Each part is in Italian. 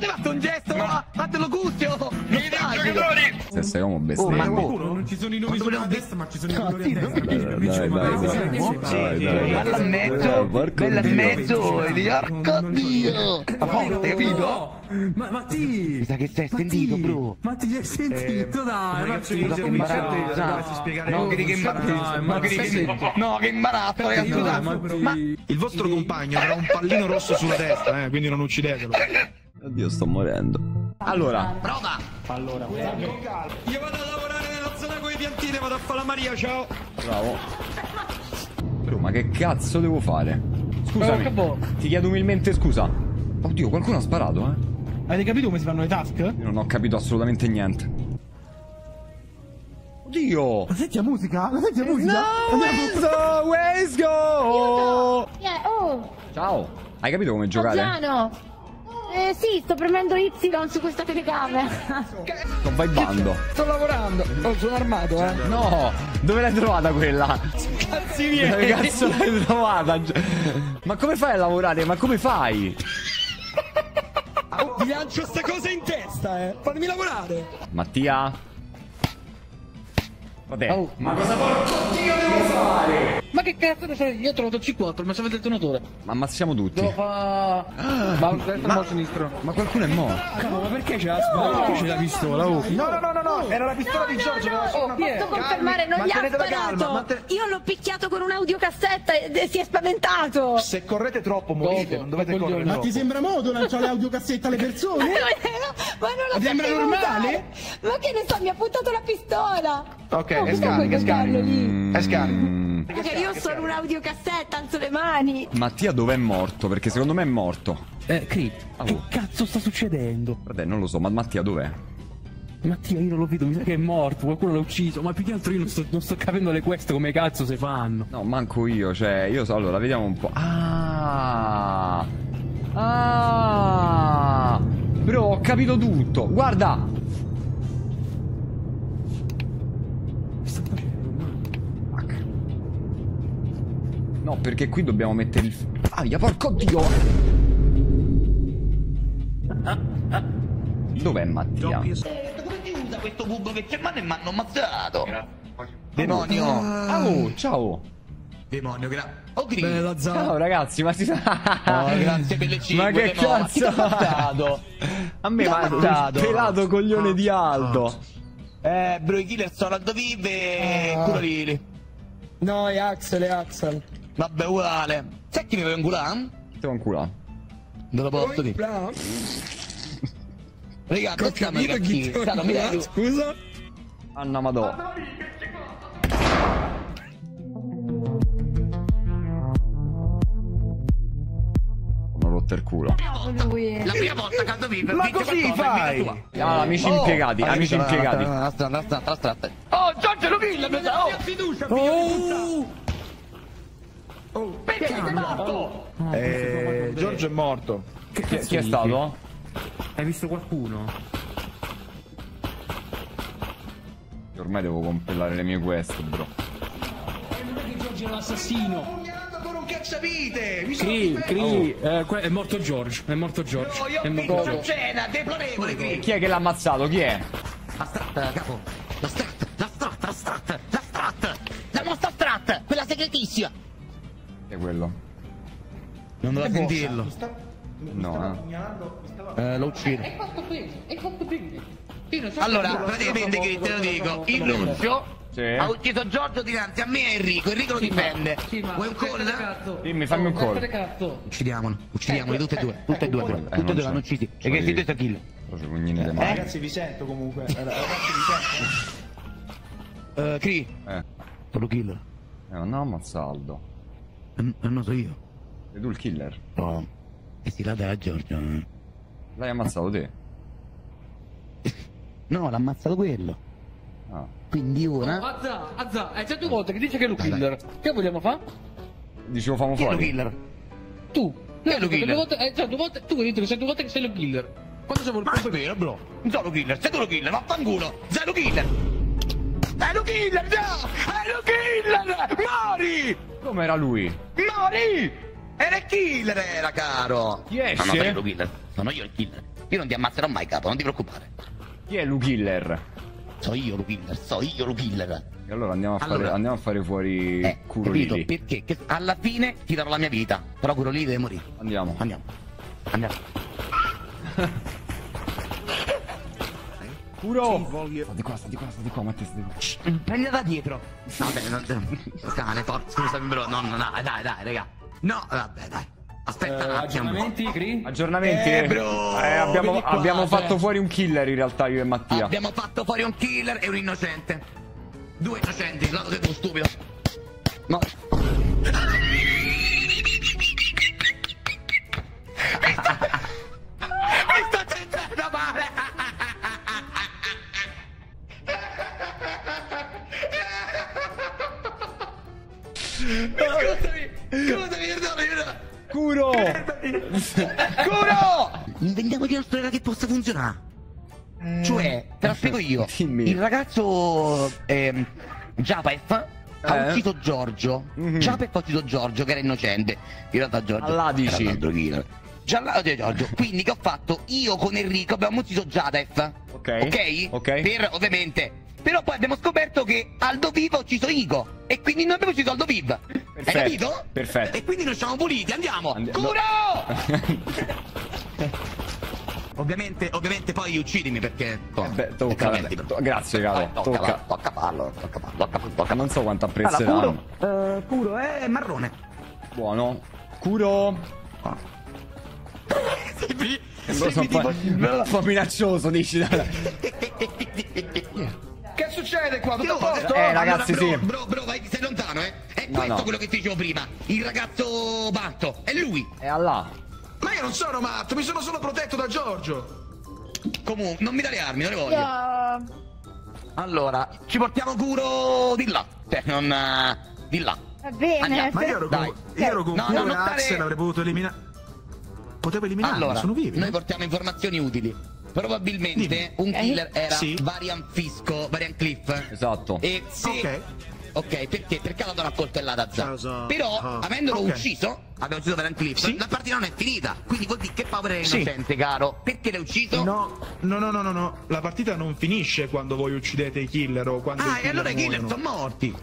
avete fatto un gesto, ma fatelo cucchio! Mi se sei uomo bestemmia. Non ci sono i nomi sulla destra, ma ci sono i colori a destra. Bella mezzo, bella mezzo, porco Dio! Ma forte, capito? Ma ti! Mi sa che sei sentito, bro! Ma ti sei sentito, dai! Ragazzi, che imbarazzo! No, che imbarazzo! No, che imbarazzo, ragazzi! Ma il vostro compagno aveva un pallino rosso sulla testa, quindi non uccidetelo. Oddio, sto morendo. Allora, prova! Allora, io vado a lavorare nella zona con i piantini, vado a fare la Maria, ciao! Bravo. Bro, ma che cazzo devo fare? Scusami, ti chiedo umilmente scusa. Oddio, qualcuno ha sparato, eh? Avete capito come si fanno le task? Io non ho capito assolutamente niente. Oddio! Ma senti la musica? Ma senti la musica? No, let's go! Yeah, oh! Ciao! Hai capito come giocare? Giano. Sì, sto premendo Y su questa telecamera. Sto vibando. Sto lavorando. Oh, sono armato, eh. No, dove l'hai trovata quella? Cazzi miei. Dove cazzo l'hai trovata? Ma come fai a lavorare? Ma come fai? Oh, ti lancio sta cosa in testa, eh. Fammi lavorare. Mattia. Vabbè. Oh. Ma cosa porco Dio devo fare? Ma che cazzo ne sei? Io ho trovato il C4, ma serve il detonatore. Ma ammazziamo tutti. Devo fa... Ma destra o sinistro? Ma qualcuno è morto. Ma perché c'è la spada? Perché c'è la pistola? No, no, era la pistola di Giorgio. No, posso confermare, non gli ha sparato. Io l'ho picchiato con un'audiocassetta e si è spaventato. Se correte troppo morite, non dovete correre. Ma ti sembra modo lanciare l'audiocassetta alle persone? Ma non la sembra normale? Ma che ne so, mi ha puntato la pistola. Ok, è scarno, è scarno. Perché io ho solo un'audiocassetta, alzo le mani. Mattia dov'è morto? Perché secondo me è morto. Crit, oh. Che cazzo sta succedendo? Vabbè, non lo so, ma Mattia dov'è? Mattia io non lo vedo, mi sa che è morto, qualcuno l'ha ucciso. Ma più che altro io non sto capendo le quest come cazzo se fanno. No, manco io, cioè, io so, allora, vediamo un po'. Bro, ho capito tutto, guarda. No, perché qui dobbiamo mettere il... Aia, porco Dio! Dov'è Mattia? Come ti usa questo bubo che chiamano e mi hanno ammazzato? Demonio! Oh, ciao! Demonio, grazie! Oh, bella zona. Ciao ragazzi, ma si sa... Oh, grazie per le 5, ma che cazzo! A me mi ha dato! Pelato coglione di Aldo! Bro, i killer sono Aldo Vive e Curolini! No, è Axel, Vabbè, uguale. Sai chi mi vuoi inculare? Ti vuoi inculare? Non lo posso dire. Raga, non stiamo a capire. Scusa? Anna Madonna. Ho rotto il culo. La prima volta che vive. Ma così fai? Amici impiegati, amici impiegati. Oh, Giorgio Lovilla, mi dà fiducia, figlio. Oh, perché sei morto? No, Giorgio è morto. Che cazzo chi è stato? Hai visto qualcuno? Ormai devo compilare le mie quest, bro. Non è che Giorgio è un assassino. Cri, è morto Giorgio. È morto Giorgio. È morto Giorgio. Cena deplorevole, Cri. Chi è che l'ha ammazzato? Chi è? La strat, capo. La strat, la mossa strat, quella segretissima. È quello. Non devo sentirlo. No. Lo uccido. Allora, praticamente che te lo dico, il Lucio ha ucciso Giorgio dinanzi a me e Enrico lo difende. Vuoi un call? Dimmi, fammi un call. Uccidiamolo, uccidiamoli tutte e due, l'hanno uccisi. E che si dice kill. Ragazzi vi sento comunque. Cri. Solo kill. No, ammazzaldo. Non so io. Sei tu il killer? No. E si la dà a Giorgio. L'hai ammazzato te? No, l'ha ammazzato quello. Ah. Quindi ora... Oh, Azza, è già due volte che dice che è lui killer. Dai. Che vogliamo fare? Dicevo famo fuori. Chi è lo killer? Tu. No, è lo killer. Due volte, tu hai detto che sei due volte che sei lo killer. Quando siamo il colpo è vero, bro. Non sono lo killer, sei tu lo killer, vaffanculo. Sei lo killer. È lo killer, no! È lo killer! Mori! Com'era lui? Mori! Era il killer, era, caro! Chi esce? No, no, prego, killer. Sono io il killer. Io non ti ammazzerò mai, capo, non ti preoccupare. Chi è il killer? So io lo killer, so io lo killer. E allora andiamo a fare fuori Curolini. Perché? Che alla fine ti darò la mia vita. Però Curolini deve morire. Andiamo. Andiamo. Andiamo. Curo! Sta di qua, sta di qua, sta di qua, Matteo, sta di qua. Shh, prendila da dietro. No, vabbè, non... Cane, forza, scusami, bro. No, no, dai, dai, dai, raga. No, vabbè, dai. Aspetta, aggiornamenti, Cri? Aggiornamenti? Bro, abbiamo fatto fuori un killer in realtà, io e Mattia. Abbiamo fatto fuori un killer e un innocente. Due innocenti, l'altro è uno stupido. No. Mi sto sentendo male. Scusami, scusami, perdonami. Curo! Curo! Inventiamoci una storia che possa funzionare. Cioè, te la spiego io. Il ragazzo Japef ha ucciso Giorgio. Japef ha ucciso Giorgio, che era innocente. In realtà Giorgio era un altro killer. Giorgio. Quindi che ho fatto? Io con Enrico abbiamo ucciso Japef. Ok? Ok. Per, ovviamente. Però poi abbiamo scoperto che Aldo Vivo ha ucciso Igo. E quindi noi abbiamo ucciso Aldo Vivo. Hai capito? Perfetto. E quindi noi siamo puliti, andiamo! Curo! Ovviamente poi uccidimi perché... Beh, tocca, grazie, caro. Tocca farlo, tocca. Non so quanto apprezzeranno. Curo è marrone. Buono. Curo... Un po' minaccioso, dici. Che succede qua? Tutto a posto? Ragazzi, allora, bro, sì. Bro, vai, sei lontano, eh. È questo quello che ti dicevo prima. Il ragazzo matto. È lui. È Allah. Ma io non sono matto, mi sono solo protetto da Giorgio. Comunque, non mi dare armi, non le voglio. Allora, ci portiamo Curo di là. Cioè, non... di là. Va bene. Andiamo. Ma io ero con Curo e Axel, avrei potuto eliminare. Potevo eliminarli, allora, sono vivi. Noi portiamo informazioni utili. Probabilmente un killer era Varian Cliff. Esatto. E se... Ok, perché? Perché l'ha dato una coltellata a Zap. Però, avendolo ucciso, abbiamo ucciso Varian Cliff, la partita non è finita. Quindi vuol dire che Power è innocente, caro. Perché l'hai ucciso? No. La partita non finisce quando voi uccidete i killer o quando i killer allora i killer sono morti.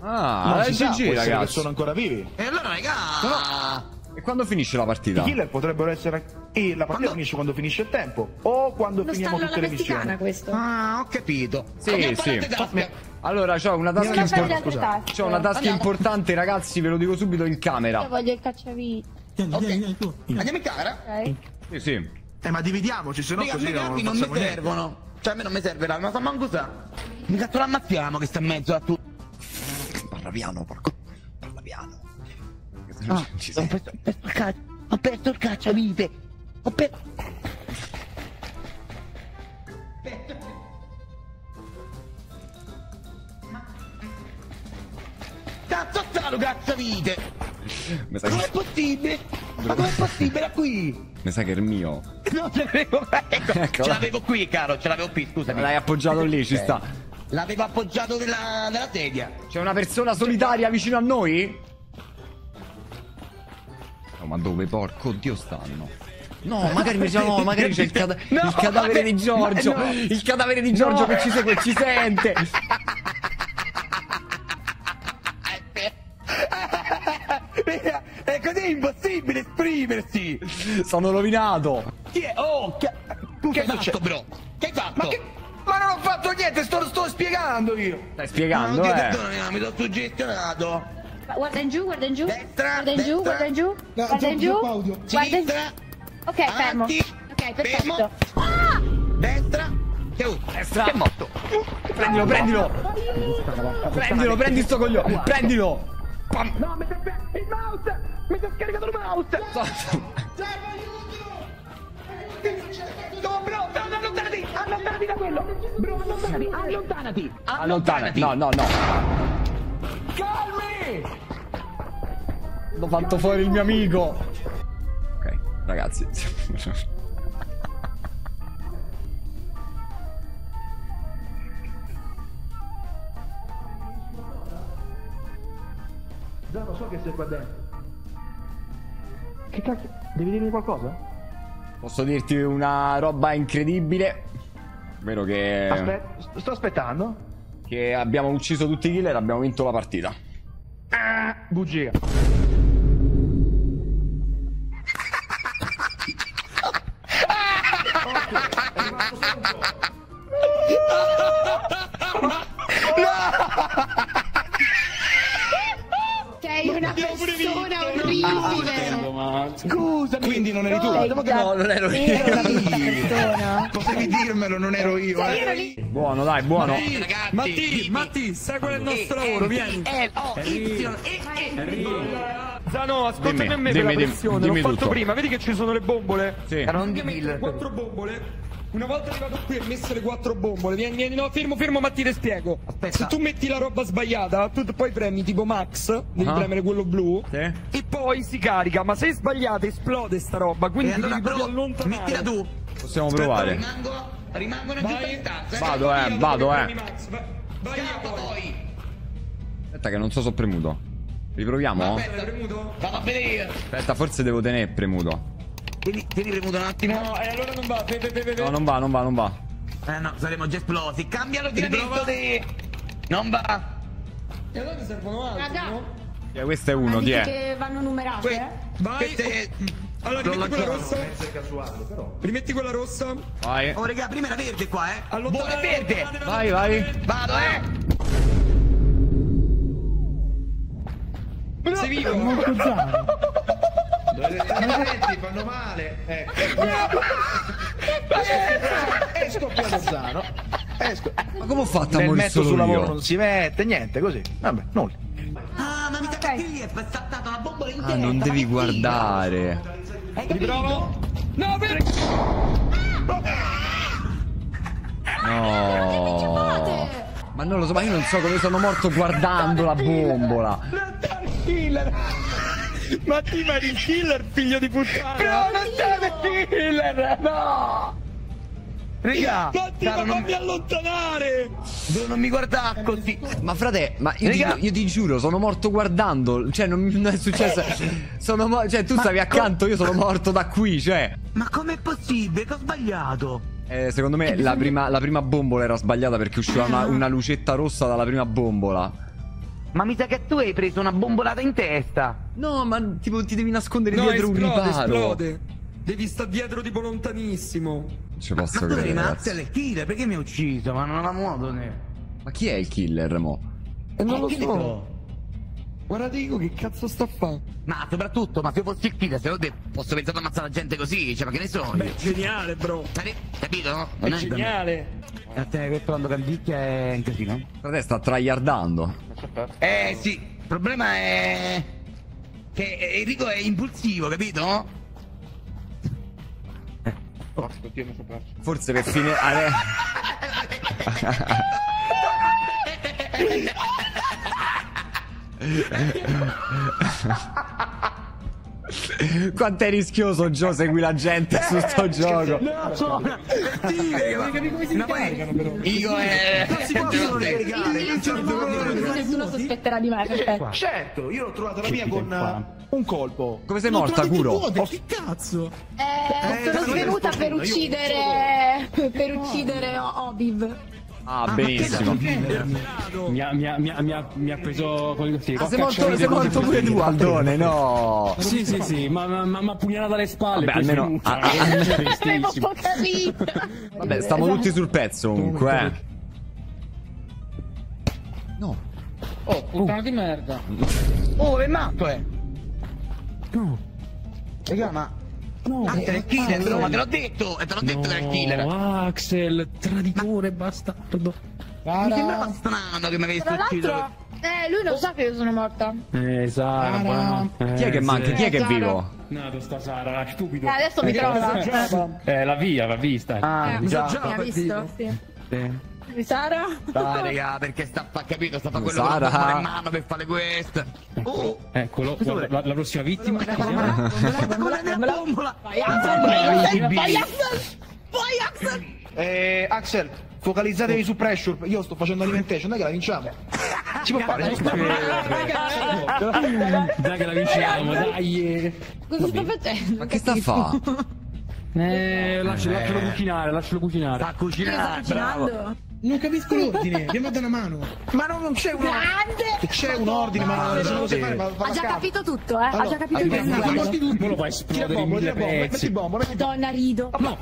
Ah, non si sa, ragazzi, sono ancora vivi. E allora, raga... Però... E quando finisce la partita? I killer potrebbero essere... E la partita finisce quando finisce il tempo. O quando finiamo tutte le missioni. Questo. Ah, ho capito. Sì. Allora, c'ho una task importante. C'ho una task importante, ragazzi, ve lo dico subito in camera. Io voglio il cacciavite. Andiamo in camera? Sì. Ma dividiamoci, se no così non mi servono. Cioè, a me non mi serve la manco sa. Mi cazzo la ammazziamo che sta in mezzo a tu. Parla piano, porco. Parla piano. Ho perso il cacciavite. Ho perso... Cazzo sta lo cacciavite! Com'è possibile? Ma com'è possibile? Era qui! Mi sa che è il mio. No, ce l'avevo... Ecco, ce l'avevo qui, caro, ce l'avevo qui, scusami. L'hai appoggiato lì, ci sta. L'avevo appoggiato nella sedia. C'è una persona solitaria vicino a noi? Ma dove, porco Dio, stanno? No, magari c'è il cadavere di Giorgio. Il cadavere di Giorgio che ci segue e ci sente. È così impossibile esprimersi. Sono rovinato. Chi è? Oh, che hai fatto, bro? Che hai fatto? Ma non ho fatto niente, sto spiegando io. Stai spiegando, mi sono suggestionato. Guarda in giù, guarda in giù. Destra, guarda in giù, guarda in giù. Guarda in giù. Guarda in giù. Ok, fermo. Ok, perfetto. Ah! Destra. Destra. Che è morto. Prendilo, prendilo. Prendilo, prendi sto coglione. Prendilo. No, mi sta il mouse. Mi sta scaricato il mouse. Servo aiuto. No, bro, allontanati. Allontanati da quello. Bro, allontanati. Allontanati. Allontanati. No. Calmi! L'ho fatto fuori il mio amico. Ok, ragazzi. Già lo so che sei qua dentro. Che cacchio? Devi dirmi qualcosa? Posso dirti una roba incredibile? Vero che... sto aspettando. Che abbiamo ucciso tutti i killer e abbiamo vinto la partita. Ah, bugia. Scusa, quindi non eri tu? No, non ero io. Potevi dirmelo, non ero io. Buono, dai, buono. Matti, segue il nostro lavoro, vieni. Zano, ascoltami a me per la pressione. L'ho fatto prima, vedi che ci sono le bombole? Sì. Quattro bombole. Una volta arrivato qui e messo le quattro bombole, vieni, no, fermo, Matti, te spiego. Aspetta. Se tu metti la roba sbagliata, tu poi premi tipo Max, devi premere quello blu, sì, e poi si carica, ma se è sbagliata esplode sta roba, quindi devi allora proprio allontanare. Mettila tu. Possiamo provare. Rimango in totalità. Vado. Vai poi. Aspetta che non so se ho premuto. Riproviamo? Aspetta, premuto. Vado a vedere. Aspetta, forse devo tenere premuto. Tieni premuto un attimo. No, e allora non va. No, non va. No, saremo già esplosi. Cambialo di dentro. Non va. E allora ne servono altri, no? Questo è uno, che vanno numerate, vai. Allora rimetti quella rossa. Rimetti quella rossa. Vai. Oh, raga, prima era verde qua, buona verde. Vai. Vado, sei vivo. I fanno male, ecco. Esco piano. Ma come ho fatto a morire solo io? Lavoro non si mette, niente, così. Vabbè, nulla. Ah, ma mi sa che lì è saltata la bombola intera. Ah, non devi guardare. Riprovo? No, no. Ma non lo so, ma io non so come sono morto guardando la bombola. Ma ti eri il killer, figlio di puttana! Però non sei il killer! No! Raga! Ma non mi allontanare! Non mi guardare così! Ma frate, ma io ti giuro, sono morto guardando! Cioè, non è successo... Cioè, tu stavi accanto, io sono morto da qui, cioè! Ma com'è possibile? Che ho sbagliato! Secondo me la prima bombola era sbagliata perché usciva una lucetta rossa dalla prima bombola. Ma mi sa che tu hai preso una bombolata in testa. No, ma tipo ti devi nascondere dietro un riparo. Esplode. Devi stare dietro tipo lontanissimo. Ci posso credere. Ma tu eri il killer, perché mi ha ucciso? Ma non avevamo modo ne. Ma chi è il killer, mo? Non lo so. Guarda, dico, che cazzo sta a fare? Ma soprattutto, ma se fossi il killer, se posso pensare ad ammazzare la gente così, cioè, ma che ne so? Beh, geniale, bro. Capito, no? È geniale. A te questo quando cambicchia è un casino. Frate, sta tryhardando. Sì, il problema è che Enrico è impulsivo, capito? Forse per finire... Quanto è rischioso, Gio, segui la gente su sto gioco. Io è... Nessuno sospetterà di me. Certo, io l'ho trovata la mia con un colpo. Come sei morta, Guro? Che cazzo? Sono venuta per uccidere Obiv. Ah, benissimo. Mi ha preso con il sei morto pure tu, Aldone, no? Sì, ma pugnalata alle spalle. Vabbè, almeno avevo poca vita. Vabbè, stiamo tutti sul pezzo comunque, No. Oh, puttana di merda. Oh, è matto, No. Raga, ma no, è il killer, ma te l'ho detto! E te l'ho detto che è il killer! Axel, traditore, bastardo! Mi sembrava strano che mi avessi ucciso! Lui lo sa che io sono morta! Sara! Chi è che manca? Chi è che è vivo? No, sta Sara, stupido! Adesso mi trova! La via, l'ha vista! Ah, già! Mi ha visto, sì! Sara? Dai, raga, perché sta a capito, sta a quello che fa in mano per fare quest. Eccolo, la prossima vittima. Vai, Axel! Axel, focalizzatevi su pressure. Io sto facendo alimentation, dai che la vinciamo. Ci può fare, ci può fare. Dai che la vinciamo, dai. Cosa sta facendo? Ma che sta fa? Lascialo cucinare, Sta cucinando, bravo. Non capisco l'ordine, andiamo a dare una mano. Ma non c'è un ordine. C'è un ordine, ma non lo sai fare. Ha già capito tutto, eh. Ha già capito tutto. Non lo fai esplodere in mille pezzi. Madonna, rido. No.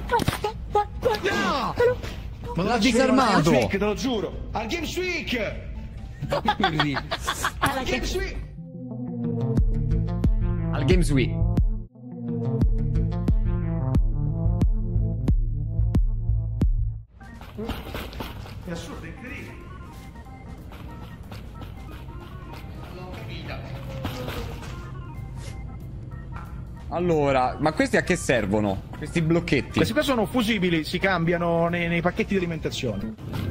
Ma l'ha disarmato. Te lo giuro. Al Games Week. Al Games Week. Al Games Week. È assurdo, è incredibile. Allora, ma questi a che servono? Questi blocchetti? Questi qua sono fusibili, si cambiano nei pacchetti di alimentazione.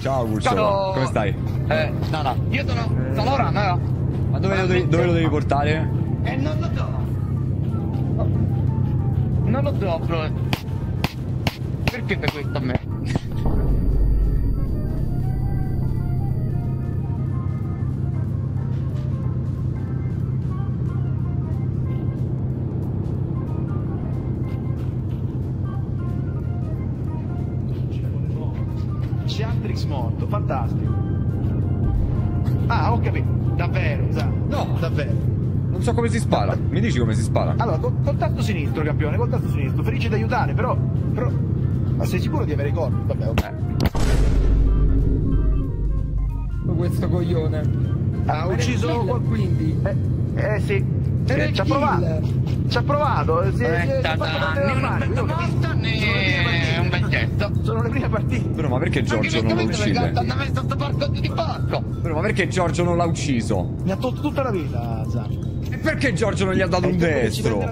Ciao Gustavo, sono... come stai? No, io sono Rana, no? Ma dove lo devi portare? Non lo do. Non lo do, bro. Perché fai questo a me? Attrix morto, fantastico. Ah, ho capito. Davvero, no, davvero. Non so come si spara. Mi dici come si spara? Allora, col tasto sinistro, campione, col tasto sinistro. Felice di aiutare, però... Ma sei sicuro di avere i corpi? Vabbè, ok. Questo coglione. Ha ucciso quindi. Sì. Ci ha provato. Sì, un vecchietto. Sono le prime partite. Però ma perché Giorgio non l'ha ucciso? Però ma perché Giorgio non l'ha ucciso? Mi ha tolto tutta la vita, Zan. E perché Giorgio non gli ha dato un destro? E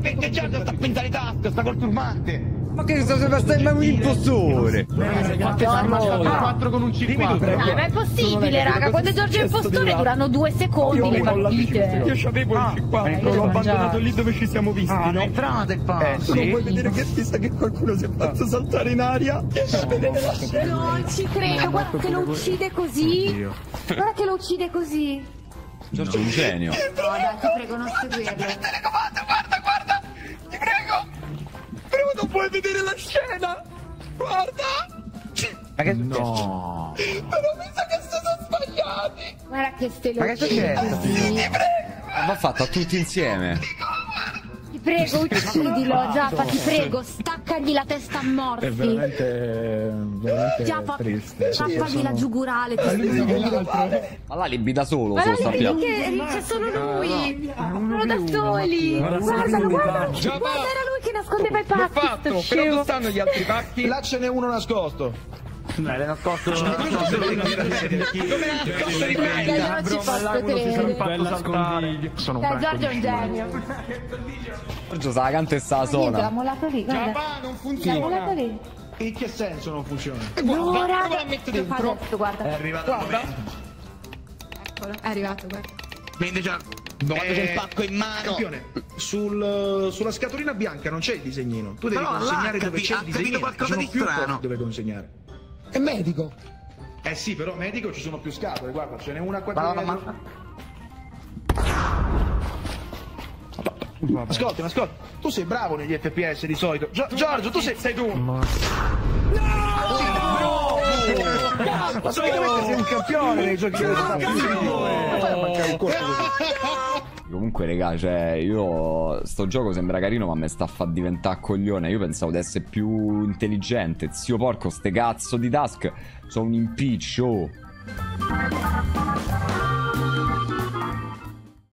perché Giorgio sta a pentare in tasca, sta col turbante. Ma che stai mai un impostore? Quattro con un 54. Ma è possibile, raga, quando Giorgio è impostore durano 2 secondi le partite. Io ci avevo il 54, l'ho abbandonato lì dove ci siamo visti, no? Entrate qua. Non vuoi vedere che pista che qualcuno si è fatto saltare in aria? Non ci credo, guarda che lo uccide così. Giorgio è un genio. Guarda, ti prego, non seguirlo. Guarda, ti prego. Però non puoi vedere la scena! Guarda! Ma che no! Però mi sa che sono sbagliati! Guarda che stelle! Ma che succede? Va fatto a tutti insieme! Ti prego, uccidilo, Giappa, ti prego, staccagli la testa a morti! È veramente Giappa, triste. Tappagli la giugurale, ma la libbi da solo, ma se lo c'è solo lui! Sono da soli! Guardalo, guardalo! Guarda lui che nascondeva i pacchi! L'ho fatto, però dove stanno gli altri pacchi? Là ce n'è uno nascosto! No, l'hai nascosto. Sono un Giorgio è un genio. Giorgio sa canta e sa suona. L'ha molato lì, guarda. Non funziona. In che senso non funziona? Guarda, la metto dentro. È arrivato. Eccolo, è arrivato, guarda. Vende già. Quando c'è il pacco in mano. Campione, sulla scatolina bianca non c'è il disegnino. Tu devi consegnare dove c'è il disegnino. Ho capito qualcosa di strano. Dove consegnare? È medico. Eh sì, però medico ci sono più scatole, guarda, ce n'è una qua. Ascolta, tu sei bravo negli FPS di solito. Giorgio, tu sei tu. No! Ma solitamente sei un campione nei giochi dove sta. Comunque, raga, cioè, io... Sto gioco sembra carino, ma me sta a far diventare coglione. Io pensavo di essere più intelligente. Zio porco, ste cazzo di task sono un impiccio.